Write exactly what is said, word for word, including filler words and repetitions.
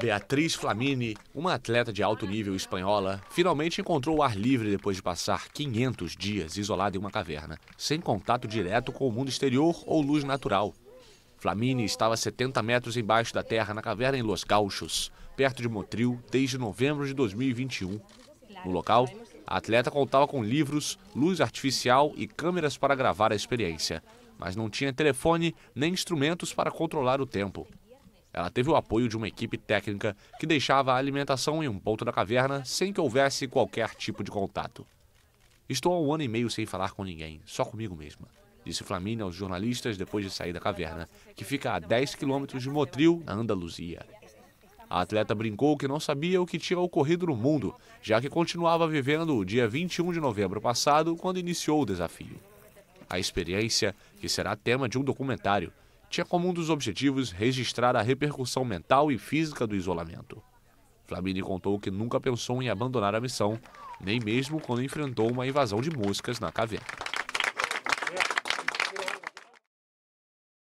Beatriz Flamini, uma atleta de alto nível espanhola, finalmente encontrou o ar livre depois de passar quinhentos dias isolada em uma caverna, sem contato direto com o mundo exterior ou luz natural. Flamini estava a setenta metros embaixo da terra na caverna em Los Cauchos, perto de Motril, desde novembro de dois mil e vinte e um. No local, a atleta contava com livros, luz artificial e câmeras para gravar a experiência, mas não tinha telefone nem instrumentos para controlar o tempo. Ela teve o apoio de uma equipe técnica que deixava a alimentação em um ponto da caverna sem que houvesse qualquer tipo de contato. "Estou há um ano e meio sem falar com ninguém, só comigo mesma", disse Flamini aos jornalistas depois de sair da caverna, que fica a dez quilômetros de Motril, na Andaluzia. A atleta brincou que não sabia o que tinha ocorrido no mundo, já que continuava vivendo o dia vinte e um de novembro passado, quando iniciou o desafio. A experiência, que será tema de um documentário, tinha como um dos objetivos registrar a repercussão mental e física do isolamento. Flamini contou que nunca pensou em abandonar a missão, nem mesmo quando enfrentou uma invasão de moscas na caverna.